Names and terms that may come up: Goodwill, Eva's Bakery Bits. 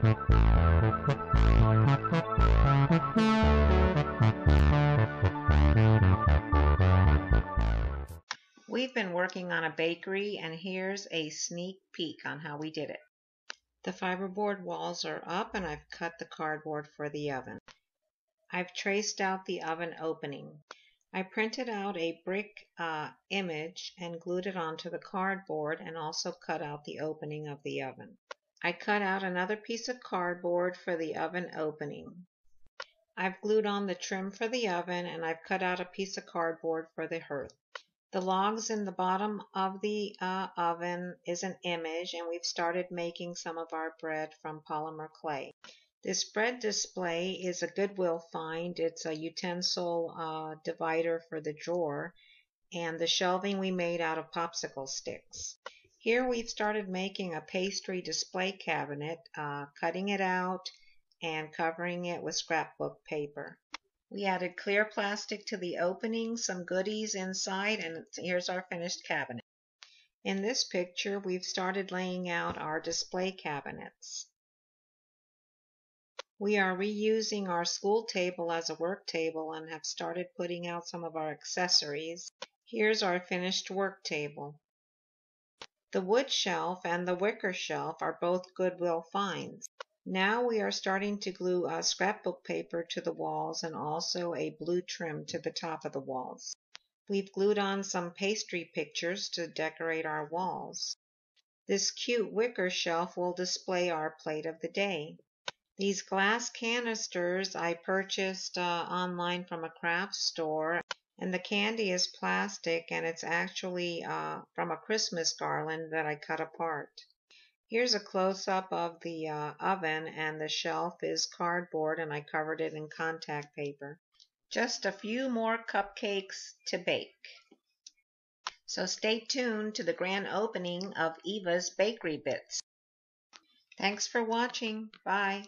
We've been working on a bakery, and here's a sneak peek on how we did it. The fiberboard walls are up, and I've cut the cardboard for the oven. I've traced out the oven opening. I printed out a brick image and glued it onto the cardboard, and also cut out the opening of the oven. I cut out another piece of cardboard for the oven opening. I've glued on the trim for the oven, and I've cut out a piece of cardboard for the hearth. The logs in the bottom of the oven is an image, and we've started making some of our bread from polymer clay. This bread display is a Goodwill find. It's a utensil divider for the drawer, and the shelving we made out of popsicle sticks. Here we've started making a pastry display cabinet, cutting it out and covering it with scrapbook paper. We added clear plastic to the opening, some goodies inside, and here's our finished cabinet. In this picture, we've started laying out our display cabinets. We are reusing our school table as a work table and have started putting out some of our accessories. Here's our finished work table. The wood shelf and the wicker shelf are both Goodwill finds. Now we are starting to glue scrapbook paper to the walls and also a blue trim to the top of the walls. We've glued on some pastry pictures to decorate our walls. This cute wicker shelf will display our plate of the day. These glass canisters I purchased online from a craft store, and the candy is plastic, and it's actually from a Christmas garland that I cut apart. Here's a close-up of the oven, and the shelf is cardboard, and I covered it in contact paper. Just a few more cupcakes to bake. So stay tuned to the grand opening of Eva's Bakery Bits. Thanks for watching. Bye.